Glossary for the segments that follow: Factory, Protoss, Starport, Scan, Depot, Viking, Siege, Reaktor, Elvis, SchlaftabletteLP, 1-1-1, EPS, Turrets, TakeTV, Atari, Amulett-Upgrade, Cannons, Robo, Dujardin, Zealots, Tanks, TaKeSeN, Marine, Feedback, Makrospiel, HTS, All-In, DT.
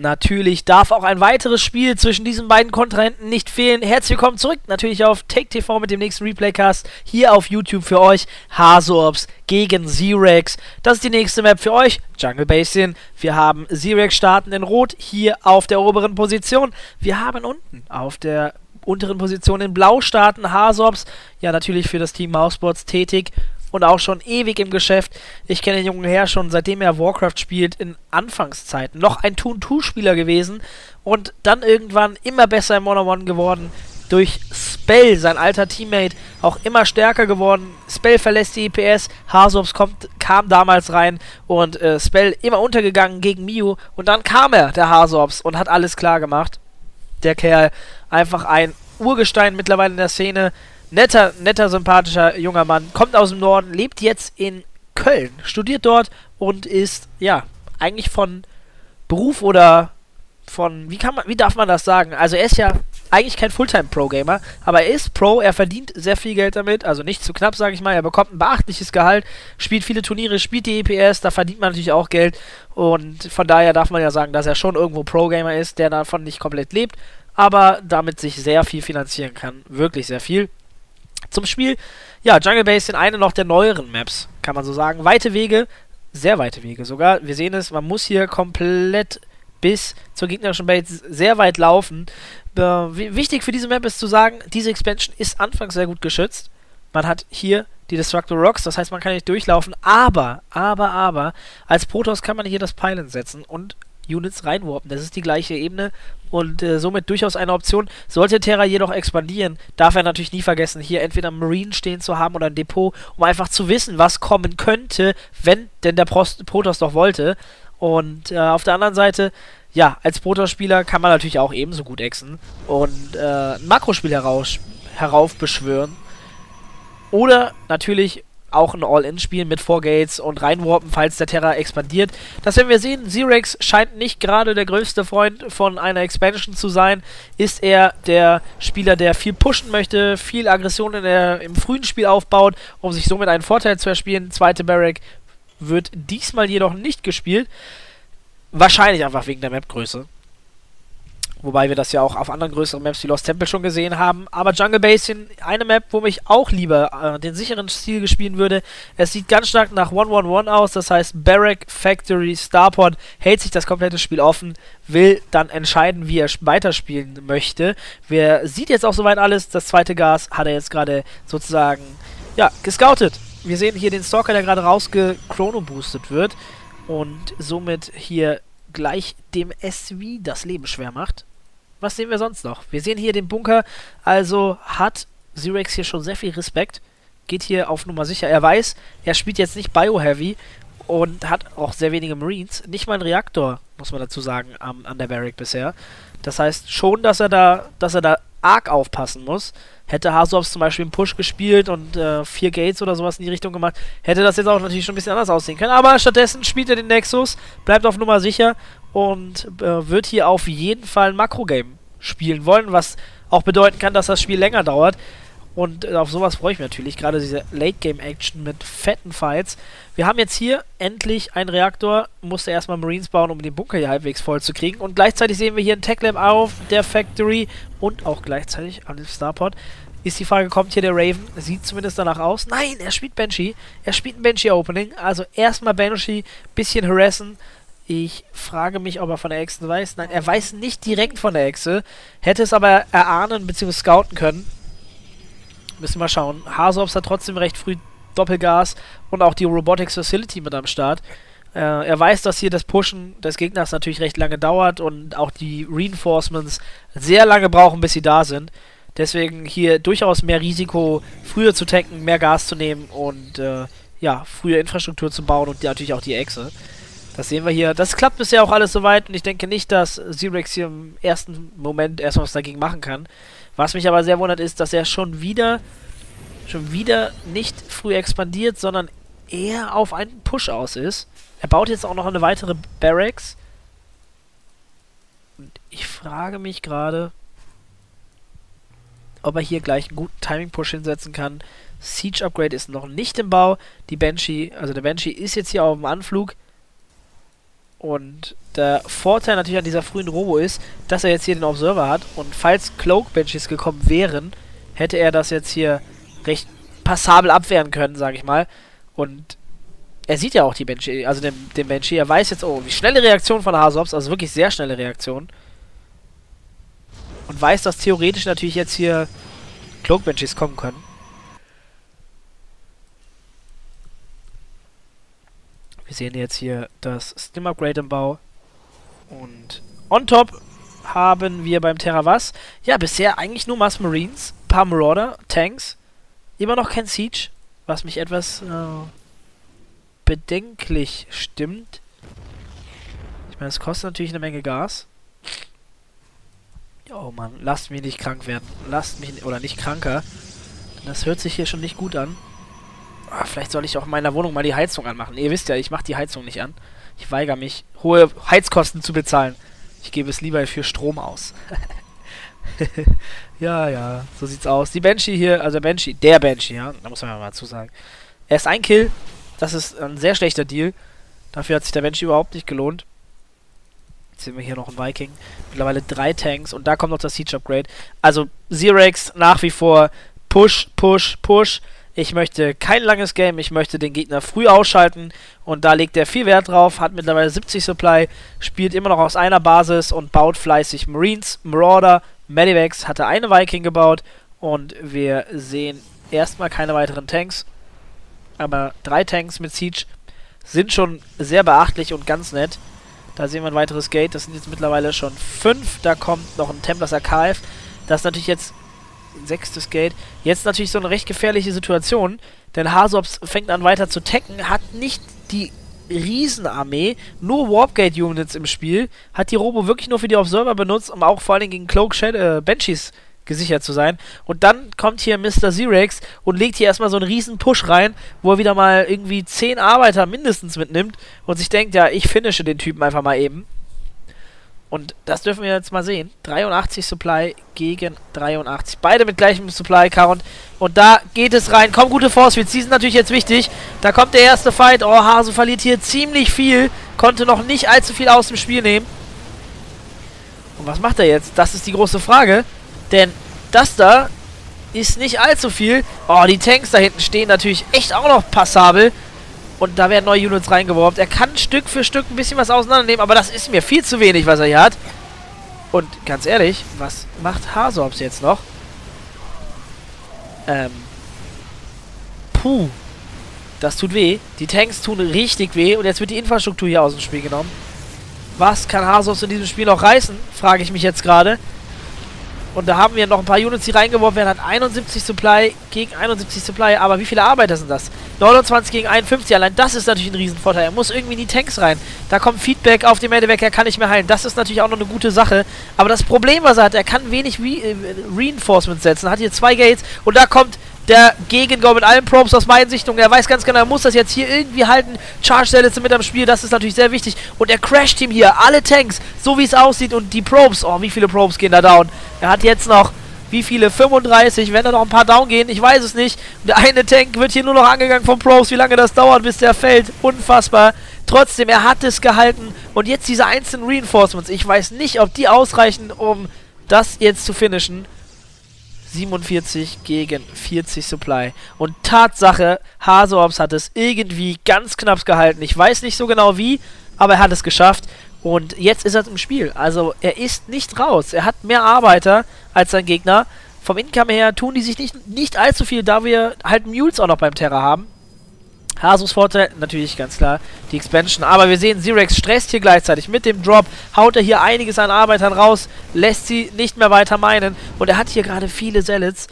Natürlich darf auch ein weiteres Spiel zwischen diesen beiden Kontrahenten nicht fehlen. Herzlich willkommen zurück, natürlich auf TakeTV mit dem nächsten Replaycast, hier auf YouTube für euch, HasuObs gegen ZeeRaX. Das ist die nächste Map für euch, Jungle Basin. Wir haben ZeeRaX starten in Rot, hier auf der oberen Position. Wir haben unten auf der unteren Position in Blau starten HasuObs, ja natürlich für das Team Mouseboards tätig. Und auch schon ewig im Geschäft. Ich kenne den jungen Herr schon, seitdem er Warcraft spielt, in Anfangszeiten. Noch ein Toon-2-Spieler gewesen und dann irgendwann immer besser im One-on-One geworden. Durch Spell, sein alter Teammate, auch immer stärker geworden. Spell verlässt die EPS, HasuObs kam damals rein und Spell immer untergegangen gegen Miu. Und dann kam er, der HasuObs, und hat alles klar gemacht. Der Kerl, einfach ein Urgestein mittlerweile in der Szene. Netter, sympathischer junger Mann, kommt aus dem Norden, lebt jetzt in Köln, studiert dort und ist, ja, eigentlich von Beruf oder von, wie darf man das sagen? Also er ist ja eigentlich kein Fulltime-Pro-Gamer, aber er ist Pro, er verdient sehr viel Geld damit, also nicht zu knapp, sage ich mal, er bekommt ein beachtliches Gehalt, spielt viele Turniere, spielt die EPS, da verdient man natürlich auch Geld und von daher darf man ja sagen, dass er schon irgendwo Pro-Gamer ist, der davon nicht komplett lebt, aber damit sich sehr viel finanzieren kann, wirklich sehr viel. Zum Spiel, ja, Jungle Basin, eine noch der neueren Maps, kann man so sagen. Weite Wege, sehr weite Wege sogar. Wir sehen es, man muss hier komplett bis zur gegnerischen Base sehr weit laufen. Wichtig für diese Map ist zu sagen, diese Expansion ist anfangs sehr gut geschützt. Man hat hier die Destructor Rocks, das heißt, man kann nicht durchlaufen, aber, als Protoss kann man hier das Pylon setzen und Units reinwarpen. Das ist die gleiche Ebene und somit durchaus eine Option. Sollte Terra jedoch expandieren, darf er natürlich nie vergessen, hier entweder Marine stehen zu haben oder ein Depot, um einfach zu wissen, was kommen könnte, wenn denn der Protoss doch wollte. Und auf der anderen Seite, ja, als Protoss-Spieler kann man natürlich auch ebenso gut exen und ein Makrospiel heraufbeschwören. Oder natürlich auch ein All-In-Spiel mit 4 Gates und reinwarpen, falls der Terra expandiert. Das werden wir sehen. ZeeRaX scheint nicht gerade der größte Freund von einer Expansion zu sein. Ist er der Spieler, der viel pushen möchte, viel Aggression im frühen Spiel aufbaut, um sich somit einen Vorteil zu erspielen. Zweite Barrack wird diesmal jedoch nicht gespielt. Wahrscheinlich einfach wegen der Map-Größe. Wobei wir das ja auch auf anderen größeren Maps wie Lost Temple schon gesehen haben. Aber Jungle Basin, eine Map, wo ich auch lieber den sicheren Stil gespielt würde. Es sieht ganz stark nach 1-1-1 aus, das heißt Barrack, Factory, Starport, hält sich das komplette Spiel offen, will dann entscheiden, wie er weiterspielen möchte. Wer sieht jetzt auch soweit alles, das zweite Gas hat er jetzt gerade sozusagen, ja, gescoutet. Wir sehen hier den Stalker, der gerade rausgechrono-boostet wird und somit hier gleich dem SW das Leben schwer macht. Was sehen wir sonst noch? Wir sehen hier den Bunker, also hat ZeeRaX hier schon sehr viel Respekt, geht hier auf Nummer sicher. Er weiß, er spielt jetzt nicht Bio-Heavy und hat auch sehr wenige Marines. Nicht mal ein Reaktor, muss man dazu sagen, an der Barrack bisher. Das heißt schon, dass er da arg aufpassen muss. Hätte HasuObs zum Beispiel einen Push gespielt und 4 Gates oder sowas in die Richtung gemacht, hätte das jetzt auch natürlich schon ein bisschen anders aussehen können. Aber stattdessen spielt er den Nexus, bleibt auf Nummer sicher und wird hier auf jeden Fall ein Makro-Game spielen wollen, was auch bedeuten kann, dass das Spiel länger dauert. Und auf sowas freue ich mich natürlich, gerade diese Late-Game-Action mit fetten Fights. Wir haben jetzt hier endlich einen Reaktor, musste erstmal Marines bauen, um den Bunker hier halbwegs voll zu kriegen. Und gleichzeitig sehen wir hier einen Tech-Lab auf der Factory und auch gleichzeitig an dem Starport. Ist die Frage, kommt hier der Raven? Sieht zumindest danach aus. Nein, er spielt Banshee. Er spielt ein Banshee-Opening. Also erstmal Banshee, bisschen harassen. Ich frage mich, ob er von der Exe weiß. Nein, er weiß nicht direkt von der Exe. Hätte es aber erahnen bzw. scouten können. Müssen wir mal schauen. HasuObs hat trotzdem recht früh Doppelgas und auch die Robotics Facility mit am Start. Er weiß, dass hier das Pushen des Gegners natürlich recht lange dauert und auch die Reinforcements sehr lange brauchen, bis sie da sind. Deswegen hier durchaus mehr Risiko, früher zu tanken, mehr Gas zu nehmen und ja, früher Infrastruktur zu bauen und natürlich auch die Exe. Das sehen wir hier. Das klappt bisher auch alles soweit und ich denke nicht, dass ZeeRaX hier im ersten Moment erstmal was dagegen machen kann. Was mich aber sehr wundert ist, dass er schon wieder nicht früh expandiert, sondern eher auf einen Push aus ist. Er baut jetzt auch noch eine weitere Barracks. Und ich frage mich gerade, ob er hier gleich einen guten Timing-Push hinsetzen kann. Siege-Upgrade ist noch nicht im Bau. Die Banshee, also der Banshee ist jetzt hier auf dem Anflug. Und der Vorteil natürlich an dieser frühen Robo ist, dass er jetzt hier den Observer hat. Und falls Cloak Banshees gekommen wären, hätte er das jetzt hier recht passabel abwehren können, sage ich mal. Und er sieht ja auch die Banshee, also den Banshee. Er weiß jetzt, oh, wie schnelle Reaktion von HasuObs, also wirklich sehr schnelle Reaktion. Und weiß, dass theoretisch natürlich jetzt hier Cloak Banshees kommen können. Wir sehen jetzt hier das Stim-Upgrade im Bau. Und on top haben wir beim Terra was? Ja, bisher eigentlich nur Mass Marines, paar Marauder, Tanks. Immer noch kein Siege, was mich etwas bedenklich stimmt. Ich meine, es kostet natürlich eine Menge Gas. Oh Mann, lasst mich nicht krank werden. Lasst mich, oder nicht kranker. Das hört sich hier schon nicht gut an. Vielleicht soll ich auch in meiner Wohnung mal die Heizung anmachen. Ihr wisst ja, ich mache die Heizung nicht an. Ich weigere mich, hohe Heizkosten zu bezahlen. Ich gebe es lieber für Strom aus. Ja, ja, so sieht's aus. Die Banshee hier, also der Banshee, ja, da muss man mal zusagen. Erst ein Kill, das ist ein sehr schlechter Deal. Dafür hat sich der Banshee überhaupt nicht gelohnt. Jetzt sehen wir hier noch einen Viking. Mittlerweile 3 Tanks und da kommt noch das Siege-Upgrade. Also ZeeRaX nach wie vor Push, Push, Push. Ich möchte kein langes Game, ich möchte den Gegner früh ausschalten und da legt er viel Wert drauf, hat mittlerweile 70 Supply, spielt immer noch aus einer Basis und baut fleißig Marines, Marauder, Medivacs, hatte eine Viking gebaut und wir sehen erstmal keine weiteren Tanks, aber 3 Tanks mit Siege sind schon sehr beachtlich und ganz nett. Da sehen wir ein weiteres Gate, das sind jetzt mittlerweile schon 5, da kommt noch ein Templars AKF, das ist natürlich jetzt 6. Gate. Jetzt natürlich so eine recht gefährliche Situation, denn HasuObs fängt an weiter zu tacken, hat nicht die Riesenarmee, nur Warpgate-Units im Spiel, hat die Robo wirklich nur für die Observer benutzt, um auch vor allem gegen Cloak Banshees gesichert zu sein. Und dann kommt hier Mr. ZeeRaX und legt hier erstmal so einen riesen Push rein, wo er wieder mal irgendwie 10 Arbeiter mindestens mitnimmt und sich denkt, ja, ich finische den Typen einfach mal eben. Und das dürfen wir jetzt mal sehen. 83 Supply gegen 83. Beide mit gleichem Supply-Count. Und da geht es rein. Komm, gute Forcefields. Die sind natürlich jetzt wichtig. Da kommt der erste Fight. Oh, Hasu verliert hier ziemlich viel. Konnte noch nicht allzu viel aus dem Spiel nehmen. Und was macht er jetzt? Das ist die große Frage. Denn das da ist nicht allzu viel. Oh, die Tanks da hinten stehen natürlich echt auch noch passabel. Und da werden neue Units reingeworfen. Er kann Stück für Stück ein bisschen was auseinandernehmen, aber das ist mir viel zu wenig, was er hier hat. Und ganz ehrlich, was macht HasuObs jetzt noch? Puh. Das tut weh. Die Tanks tun richtig weh. Und jetzt wird die Infrastruktur hier aus dem Spiel genommen. Was kann HasuObs in diesem Spiel noch reißen? Frage ich mich jetzt gerade. Und da haben wir noch ein paar Units, die reingeworfen werden. Hat 71 Supply gegen 71 Supply. Aber wie viele Arbeiter sind das? 29 gegen 51. Allein das ist natürlich ein Riesenvorteil. Er muss irgendwie in die Tanks rein. Da kommt Feedback auf den Medivac. Er kann nicht mehr heilen. Das ist natürlich auch noch eine gute Sache. Aber das Problem, was er hat, er kann wenig Reinforcement setzen. Hat hier 2 Gates. Und da kommt der Gegengau mit allen Probes aus meinen Sichtungen. Er weiß ganz genau, er muss das jetzt hier irgendwie halten. Charge Zealots mit am Spiel. Das ist natürlich sehr wichtig. Und er crasht ihm hier alle Tanks. So wie es aussieht. Und die Probes. Oh, wie viele Probes gehen da down? Er hat jetzt noch, wie viele? 35, wenn da noch ein paar down gehen, ich weiß es nicht. Der eine Tank wird hier nur noch angegangen von Probes, wie lange das dauert, bis der fällt. Unfassbar. Trotzdem, er hat es gehalten. Und jetzt diese einzelnen Reinforcements. Ich weiß nicht, ob die ausreichen, um das jetzt zu finishen. 47 gegen 40 Supply. Und Tatsache, HasuObs hat es irgendwie ganz knapp gehalten. Ich weiß nicht so genau wie, aber er hat es geschafft. Und jetzt ist er im Spiel. Also er ist nicht raus. Er hat mehr Arbeiter als sein Gegner. Vom Income her tun die sich nicht allzu viel, da wir halt Mules auch noch beim Terra haben. Hasus Vorteil, natürlich ganz klar, die Expansion. Aber wir sehen, ZeeRaX stresst hier gleichzeitig. Mit dem Drop haut er hier einiges an Arbeitern raus, lässt sie nicht mehr weiter meinen. Und er hat hier gerade viele Zealots.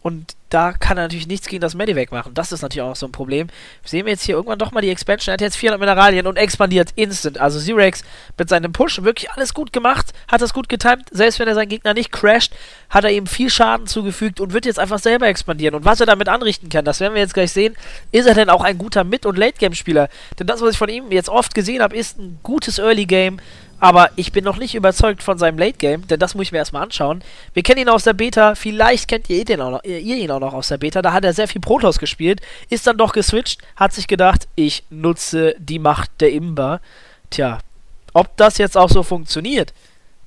Und da kann er natürlich nichts gegen das Medivac machen. Das ist natürlich auch so ein Problem. Sehen wir jetzt hier irgendwann doch mal die Expansion. Er hat jetzt 400 Mineralien und expandiert instant. Also ZeeRaX mit seinem Push wirklich alles gut gemacht. Hat das gut getimt. Selbst wenn er seinen Gegner nicht crasht, hat er ihm viel Schaden zugefügt und wird jetzt einfach selber expandieren. Und was er damit anrichten kann, das werden wir jetzt gleich sehen. Ist er denn auch ein guter Mid- und Late-Game-Spieler? Denn das, was ich von ihm jetzt oft gesehen habe, ist ein gutes Early-Game. Aber ich bin noch nicht überzeugt von seinem Late-Game, denn das muss ich mir erstmal anschauen. Wir kennen ihn aus der Beta, vielleicht kennt ihr ihn auch noch aus der Beta. Da hat er sehr viel Protoss gespielt, ist dann doch geswitcht, hat sich gedacht, ich nutze die Macht der Imber. Tja, Ob das jetzt auch so funktioniert,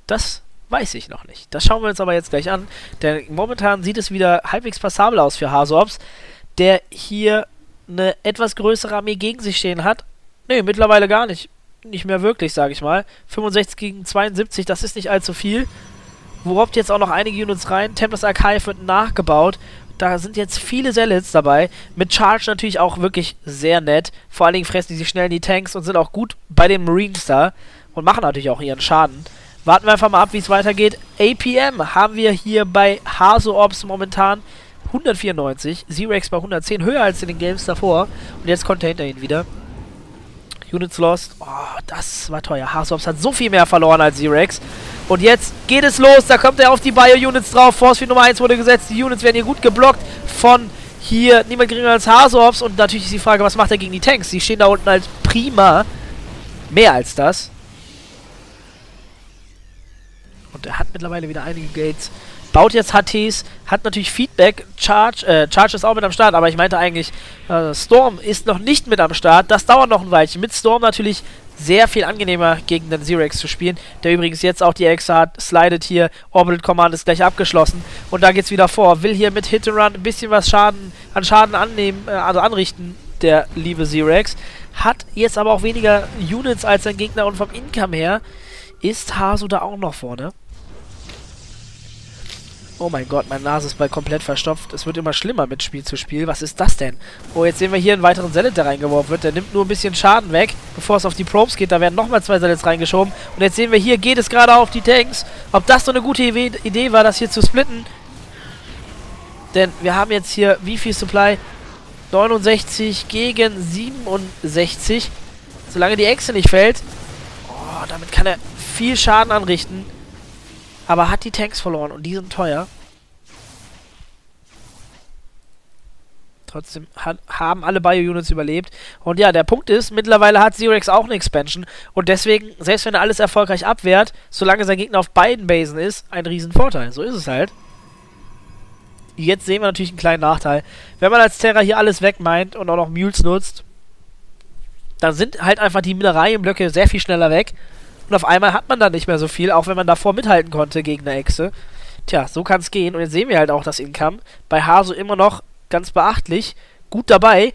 das weiß ich noch nicht. Das schauen wir uns aber jetzt gleich an, denn momentan sieht es wieder halbwegs passabel aus für HasuObs, der hier eine etwas größere Armee gegen sich stehen hat. Ne, mittlerweile gar nicht. Nicht mehr wirklich, sage ich mal. 65 gegen 72, das ist nicht allzu viel. Robbt jetzt auch noch einige Units rein. Tempest Archive wird nachgebaut. Da sind jetzt viele Zealots dabei. Mit Charge natürlich auch wirklich sehr nett. Vor allen Dingen fressen die sich schnell in die Tanks und sind auch gut bei den Marines da. Und machen natürlich auch ihren Schaden. Warten wir einfach mal ab, wie es weitergeht. APM haben wir hier bei HasuObs momentan 194. ZeeRaX bei 110, höher als in den Games davor. Und jetzt containt er ihn wieder. Units lost. Oh, das war teuer. HasuObs hat so viel mehr verloren als ZeeRaX. Und jetzt geht es los. Da kommt er auf die Bio-Units drauf. Forcefield Nummer 1 wurde gesetzt. Die Units werden hier gut geblockt von hier niemand geringer als HasuObs. Und natürlich ist die Frage, was macht er gegen die Tanks? Die stehen da unten halt prima. Mehr als das. Und er hat mittlerweile wieder einige Gates. Baut jetzt HTs, hat natürlich Feedback, Charge ist auch mit am Start, aber ich meinte eigentlich, Storm ist noch nicht mit am Start, das dauert noch ein Weilchen. Mit Storm natürlich sehr viel angenehmer gegen den ZeeRaX zu spielen, der übrigens jetzt auch die Exe hat, slidet hier, Orbital Command ist gleich abgeschlossen und da geht's wieder vor. Will hier mit Hit and Run ein bisschen was Schaden annehmen, also anrichten, der liebe ZeeRaX. Hat jetzt aber auch weniger Units als sein Gegner und vom Income her ist Hasu da auch noch vorne. Oh mein Gott, meine Nase ist bald komplett verstopft. Es wird immer schlimmer mit Spiel zu Spiel. Was ist das denn? Oh, jetzt sehen wir hier einen weiteren Zealot, der reingeworfen wird. Der nimmt nur ein bisschen Schaden weg, bevor es auf die Probes geht. Da werden nochmal 2 Zealots reingeschoben. Und jetzt sehen wir hier, geht es gerade auf die Tanks. Ob das so eine gute Idee war, das hier zu splitten? Denn wir haben jetzt hier, wie viel Supply? 69 gegen 67. Solange die Exe nicht fällt. Oh, damit kann er viel Schaden anrichten. Aber hat die Tanks verloren und die sind teuer. Trotzdem haben alle Bio-Units überlebt. Und ja, der Punkt ist, mittlerweile hat ZeeRaX auch eine Expansion. Und deswegen, selbst wenn er alles erfolgreich abwehrt, solange sein Gegner auf beiden Basen ist, ein Riesenvorteil. So ist es halt. Jetzt sehen wir natürlich einen kleinen Nachteil. Wenn man als Terra hier alles wegmeint und auch noch Mules nutzt, dann sind halt einfach die Mineralienblöcke sehr viel schneller weg. Und auf einmal hat man da nicht mehr so viel, auch wenn man davor mithalten konnte gegen eine Exe. Tja, so kann es gehen. Und jetzt sehen wir halt auch das Income. Bei Hasu immer noch ganz beachtlich. Gut dabei.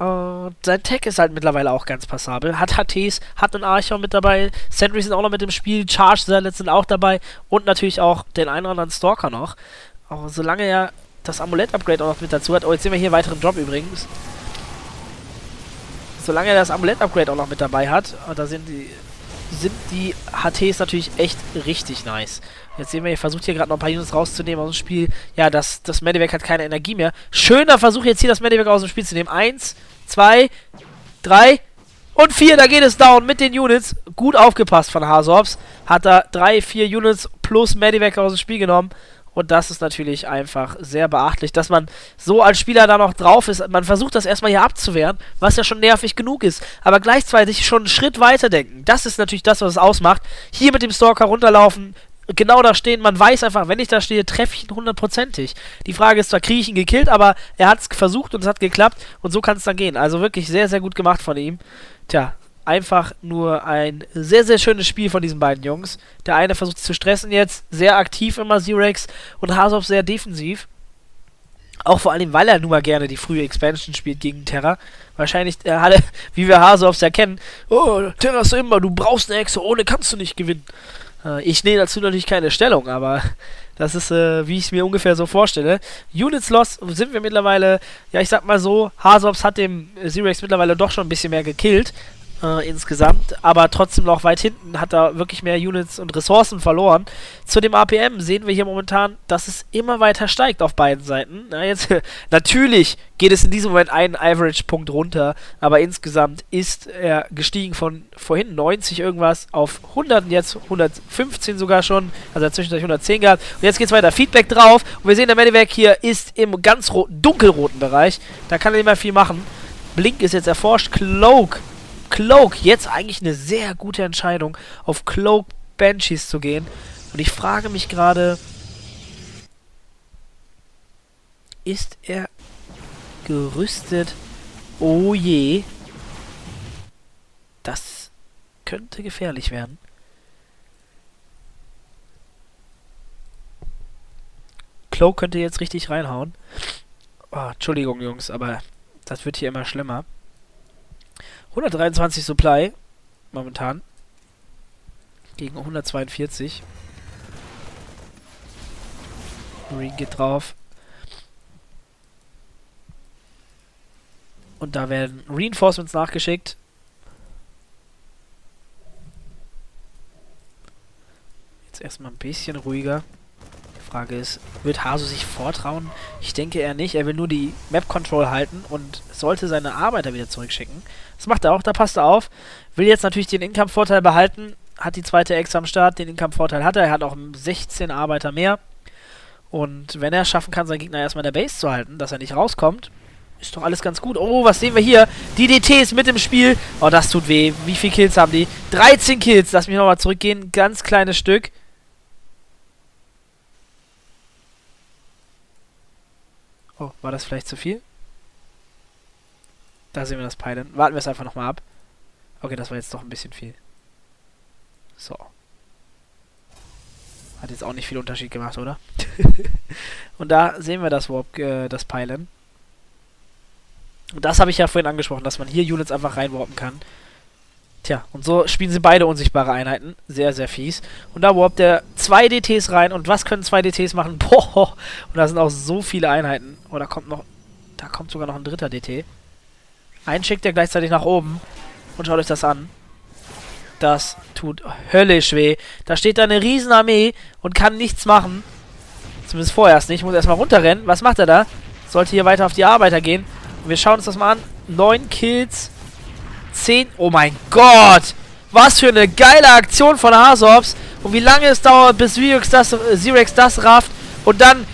Sein Tech ist halt mittlerweile auch ganz passabel. Hat HTs, hat einen Archon mit dabei. Sentries sind auch noch mit im Spiel. Charge Zealots sind auch dabei. Und natürlich auch den einen oder anderen Stalker noch. Solange er das Amulett-Upgrade auch noch mit dazu hat. Oh, jetzt sehen wir hier weiteren Drop übrigens. Solange er das Amulett-Upgrade auch noch mit dabei hat. Da sind die HTs natürlich echt richtig nice. Jetzt sehen wir, ihr versucht hier gerade noch ein paar Units rauszunehmen aus dem Spiel. Ja, das Medivac hat keine Energie mehr. Schöner Versuch jetzt hier das Medivac aus dem Spiel zu nehmen. 1, 2, 3 und 4. Da geht es down mit den Units. Gut aufgepasst von HasuObs. Hat da 3, 4 Units plus Medivac aus dem Spiel genommen. Und das ist natürlich einfach sehr beachtlich, dass man so als Spieler da noch drauf ist. Man versucht das erstmal hier abzuwehren, was ja schon nervig genug ist. Aber gleichzeitig schon einen Schritt weiterdenken. Das ist natürlich das, was es ausmacht. Hier mit dem Stalker runterlaufen, genau da stehen. Man weiß einfach, wenn ich da stehe, treffe ich ihn hundertprozentig. Die Frage ist zwar, kriege ich ihn gekillt, aber er hat es versucht und es hat geklappt. Und so kann es dann gehen. Also wirklich sehr, sehr gut gemacht von ihm. Tja. Einfach nur ein sehr, sehr schönes Spiel von diesen beiden Jungs. Der eine versucht es zu stressen jetzt, sehr aktiv immer ZeeRaX und HasuObs sehr defensiv. Auch vor allem, weil er nun mal gerne die frühe Expansion spielt gegen Terra. Wahrscheinlich hat er, wie wir HasuObs ja kennen, oh, Terra ist immer, du brauchst eine Exe, ohne kannst du nicht gewinnen. Ich nehme dazu natürlich keine Stellung, aber das ist, wie ich es mir ungefähr so vorstelle. Units lost sind wir mittlerweile, ja ich sag mal so, HasuObs hat dem ZeeRaX mittlerweile doch schon ein bisschen mehr gekillt. Insgesamt, aber trotzdem noch weit hinten hat er wirklich mehr Units und Ressourcen verloren. Zu dem APM sehen wir hier momentan, dass es immer weiter steigt auf beiden Seiten. Na jetzt, natürlich geht es in diesem Moment einen Average-Punkt runter, aber insgesamt ist er gestiegen von vorhin 90 irgendwas auf 100 und jetzt 115 sogar schon, also zwischendurch 110 gehabt. Und jetzt geht es weiter, Feedback drauf und wir sehen, der Medivac hier ist im ganz dunkelroten Bereich, da kann er nicht mehr viel machen. Blink ist jetzt erforscht, Cloak, jetzt eigentlich eine sehr gute Entscheidung, auf Cloak Banshees zu gehen. Und ich frage mich gerade, ist er gerüstet? Oh je. Das könnte gefährlich werden. Cloak könnte jetzt richtig reinhauen. Oh, Entschuldigung, Jungs, aber das wird hier immer schlimmer. 123 Supply momentan gegen 142. Marine geht drauf. Und da werden Reinforcements nachgeschickt. Jetzt erstmal ein bisschen ruhiger. Die Frage ist, wird Hasu sich vortrauen? Ich denke eher nicht. Er will nur die Map-Control halten und sollte seine Arbeiter wieder zurückschicken. Das macht er auch, da passt er auf. Will jetzt natürlich den Income-Vorteil behalten. Hat die zweite Exe am Start, den Income-Vorteil hat er. Er hat auch 16 Arbeiter mehr. Und wenn er es schaffen kann, seinen Gegner erstmal in der Base zu halten, dass er nicht rauskommt, ist doch alles ganz gut. Oh, was sehen wir hier? Die DT ist mit im Spiel. Oh, das tut weh. Wie viele Kills haben die? 13 Kills. Lass mich nochmal zurückgehen. Ganz kleines Stück. Oh, war das vielleicht zu viel? Da sehen wir das Pylon. Warten wir es einfach nochmal ab. Okay, das war jetzt doch ein bisschen viel. So. Hat jetzt auch nicht viel Unterschied gemacht, oder? Und da sehen wir das Warp, das Pylon. Und das habe ich ja vorhin angesprochen, dass man hier Units einfach reinwarpen kann. Tja, und so spielen sie beide unsichtbare Einheiten. Sehr, sehr fies. Und da warpt er 2 DTs rein. Und was können 2 DTs machen? Boah! Und da sind auch so viele Einheiten. Oh, da kommt noch... Da kommt sogar noch ein dritter DT. Einen schickt er gleichzeitig nach oben. Und schaut euch das an. Das tut höllisch weh. Da steht da eine Riesenarmee und kann nichts machen. Zumindest vorerst nicht. Muss erstmal runterrennen. Was macht er da? Sollte hier weiter auf die Arbeiter gehen. Wir schauen uns das mal an. 9 Kills. 10. Oh mein Gott. Was für eine geile Aktion von HasuObs. Und wie lange es dauert, bis ZeeRaX das rafft. Und dann,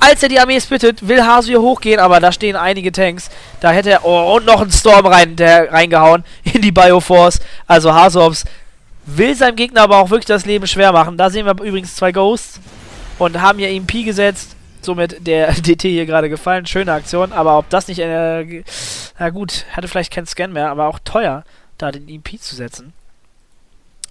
als er die Armee splittet, will Hasu hier hochgehen. Aber da stehen einige Tanks. Da hätte er... Oh, und noch einen Storm reingehauen. In die Bioforce. Also HasuObs will seinem Gegner aber auch wirklich das Leben schwer machen. Da sehen wir übrigens 2 Ghosts. Und haben hier EMP gesetzt. Somit der DT hier gerade gefallen. Schöne Aktion, aber ob das nicht... na gut, hatte vielleicht keinen Scan mehr, aber auch teuer, da den EMP zu setzen.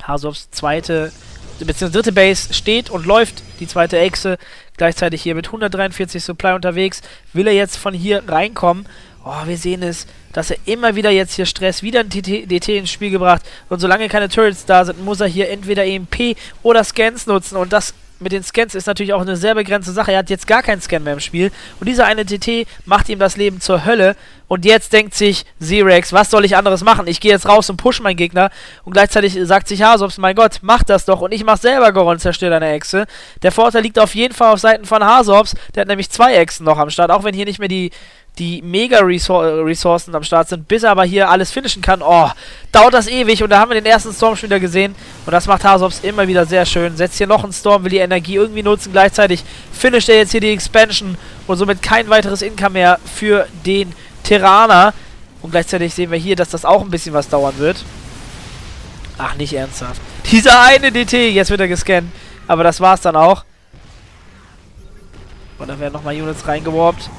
HasuObs zweite, beziehungsweise dritte Base steht und läuft. Die zweite Exe gleichzeitig hier mit 143 Supply unterwegs. Will er jetzt von hier reinkommen? Oh, wir sehen es, dass er immer wieder jetzt hier Stress, wieder ein DT ins Spiel gebracht. Und solange keine Turrets da sind, muss er hier entweder EMP oder Scans nutzen und das... Mit den Scans ist natürlich auch eine sehr begrenzte Sache. Er hat jetzt gar keinen Scan mehr im Spiel. Und dieser eine TT macht ihm das Leben zur Hölle. Und jetzt denkt sich ZeeRaX, was soll ich anderes machen? Ich gehe jetzt raus und pushe meinen Gegner. Und gleichzeitig sagt sich HasuObs, mein Gott, mach das doch. Und ich mache selber Goron, zerstöre deine Exe. Der Vorteil liegt auf jeden Fall auf Seiten von HasuObs. Der hat nämlich 2 Exen noch am Start. Auch wenn hier nicht mehr die Mega-Ressourcen am Start sind, bis er aber hier alles finishen kann. Oh, dauert das ewig. Und da haben wir den ersten Storm schon wieder gesehen. Und das macht HasuObs immer wieder sehr schön. Setzt hier noch einen Storm, will die Energie irgendwie nutzen. Gleichzeitig finisht er jetzt hier die Expansion und somit kein weiteres Income mehr für den Terraner. Und gleichzeitig sehen wir hier, dass das auch ein bisschen was dauern wird. Ach, nicht ernsthaft. Dieser eine DT, jetzt wird er gescannt. Aber das war's dann auch. Und da werden nochmal Units reingeworbt.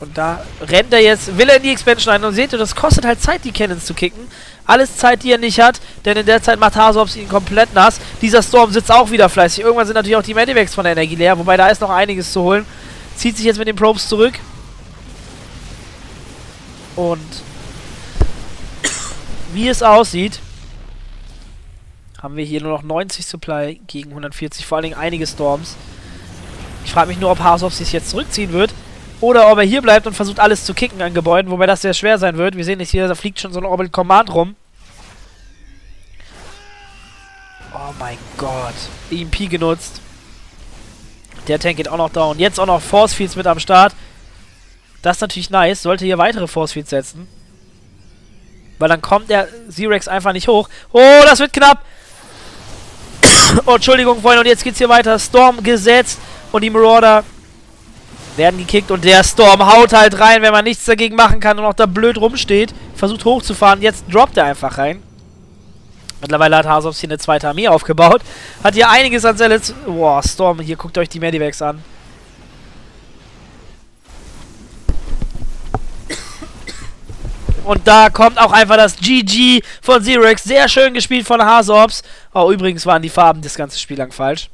Und da rennt er jetzt, will er in die Expansion ein. Und seht ihr, das kostet halt Zeit, die Cannons zu kicken. Alles Zeit, die er nicht hat. Denn in der Zeit macht HasuObs ihn komplett nass. Dieser Storm sitzt auch wieder fleißig. Irgendwann sind natürlich auch die Medivacs von der Energie leer. Wobei, da ist noch einiges zu holen. Zieht sich jetzt mit den Probes zurück. Und wie es aussieht, haben wir hier nur noch 90 Supply gegen 140. Vor allen Dingen einige Storms. Ich frage mich nur, ob HasuObs sich jetzt zurückziehen wird. Oder ob er hier bleibt und versucht alles zu kicken an Gebäuden, wobei das sehr schwer sein wird. Wir sehen es hier, da fliegt schon so ein Orbit Command rum. Oh mein Gott. EMP genutzt. Der Tank geht auch noch down. Jetzt auch noch Forcefields mit am Start. Das ist natürlich nice. Sollte hier weitere Forcefields setzen. Weil dann kommt der ZeeRaX einfach nicht hoch. Oh, das wird knapp. Oh, Entschuldigung, Freunde. Und jetzt geht's hier weiter. Storm gesetzt. Und die Marauder werden gekickt und der Storm haut halt rein, wenn man nichts dagegen machen kann und auch da blöd rumsteht. Versucht hochzufahren, jetzt droppt er einfach rein. Mittlerweile hat HasuObs hier eine zweite Armee aufgebaut. Hat hier einiges an Zealots. Boah, Storm, hier guckt euch die Medivacs an. Und da kommt auch einfach das GG von ZeeRaX. Sehr schön gespielt von HasuObs. Oh, übrigens waren die Farben das ganze Spiel lang falsch.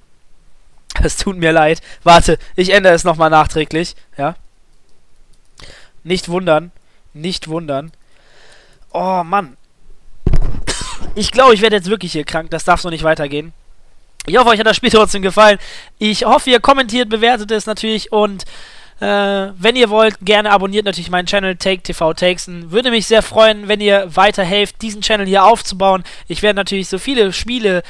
Es tut mir leid. Warte, ich ändere es nochmal nachträglich. Ja. Nicht wundern. Nicht wundern. Oh, Mann. Ich glaube, ich werde jetzt wirklich hier krank. Das darf so nicht weitergehen. Ich hoffe, euch hat das Spiel trotzdem gefallen. Ich hoffe, ihr kommentiert, bewertet es natürlich und wenn ihr wollt, gerne abonniert natürlich meinen Channel TakeTV Takesen. Würde mich sehr freuen, wenn ihr weiterhelft, diesen Channel hier aufzubauen. Ich werde natürlich so viele Spiele,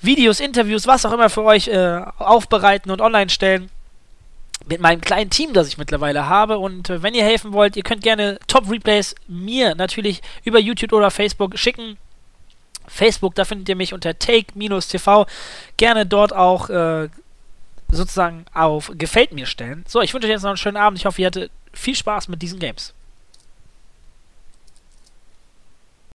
Videos, Interviews, was auch immer für euch aufbereiten und online stellen. Mit meinem kleinen Team, das ich mittlerweile habe. Und wenn ihr helfen wollt, ihr könnt gerne Top-Replays mir natürlich über YouTube oder Facebook schicken. Facebook, da findet ihr mich unter Take-TV. Gerne dort auch sozusagen auf Gefällt mir stellen. So, ich wünsche euch jetzt noch einen schönen Abend. Ich hoffe, ihr hattet viel Spaß mit diesen Games.